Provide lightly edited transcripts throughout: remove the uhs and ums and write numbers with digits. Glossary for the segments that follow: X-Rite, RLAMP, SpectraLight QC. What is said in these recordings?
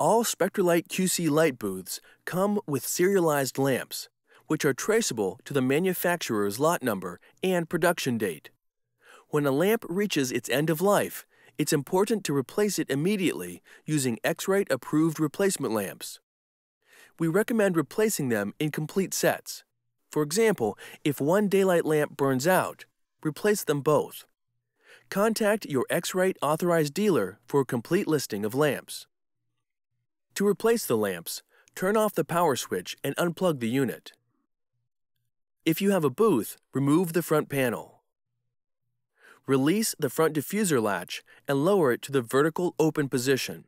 All SpectraLight QC light booths come with serialized lamps, which are traceable to the manufacturer's lot number and production date. When a lamp reaches its end of life, it's important to replace it immediately using X-Rite approved replacement lamps. We recommend replacing them in complete sets. For example, if one daylight lamp burns out, replace them both. Contact your X-Rite authorized dealer for a complete listing of lamps. To replace the lamps, turn off the power switch and unplug the unit. If you have a booth, remove the front panel. Release the front diffuser latch and lower it to the vertical open position.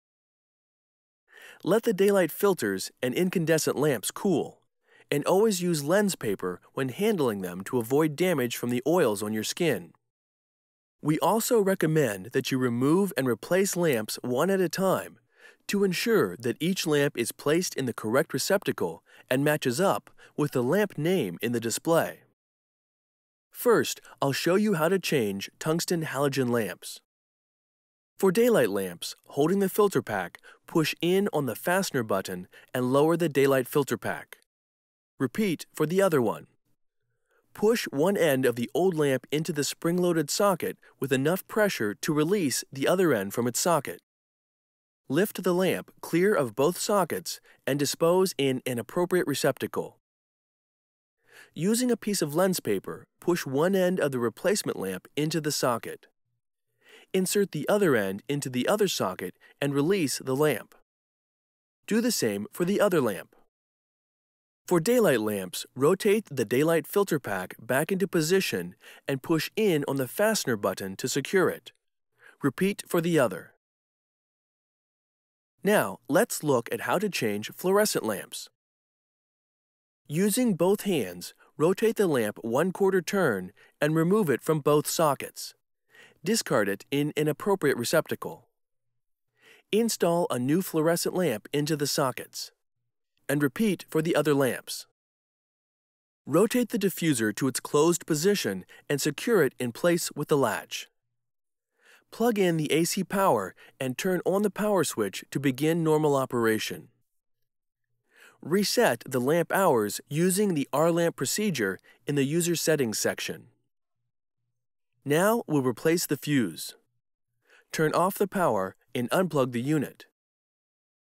Let the daylight filters and incandescent lamps cool, and always use lens paper when handling them to avoid damage from the oils on your skin. We also recommend that you remove and replace lamps one at a time to ensure that each lamp is placed in the correct receptacle and matches up with the lamp name in the display. First, I'll show you how to change tungsten halogen lamps. For daylight lamps, holding the filter pack, push in on the fastener button and lower the daylight filter pack. Repeat for the other one. Push one end of the old lamp into the spring-loaded socket with enough pressure to release the other end from its socket. Lift the lamp clear of both sockets and dispose in an appropriate receptacle. Using a piece of lens paper, push one end of the replacement lamp into the socket. Insert the other end into the other socket and release the lamp. Do the same for the other lamp. For daylight lamps, rotate the daylight filter pack back into position and push in on the fastener button to secure it. Repeat for the other. Now, let's look at how to change fluorescent lamps. Using both hands, rotate the lamp one-quarter turn and remove it from both sockets. Discard it in an appropriate receptacle. Install a new fluorescent lamp into the sockets. And repeat for the other lamps. Rotate the diffuser to its closed position and secure it in place with the latch. Plug in the AC power and turn on the power switch to begin normal operation. Reset the lamp hours using the RLAMP procedure in the User Settings section. Now we'll replace the fuse. Turn off the power and unplug the unit.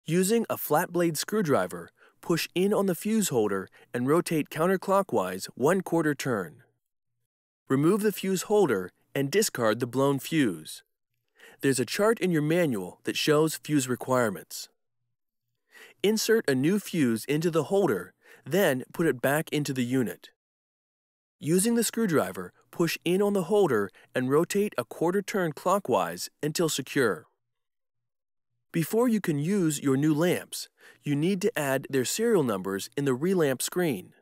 Using a flat blade screwdriver, push in on the fuse holder and rotate counterclockwise one-quarter turn. Remove the fuse holder and discard the blown fuse. There's a chart in your manual that shows fuse requirements. Insert a new fuse into the holder, then put it back into the unit. Using the screwdriver, push in on the holder and rotate a quarter turn clockwise until secure. Before you can use your new lamps, you need to add their serial numbers in the relamp screen.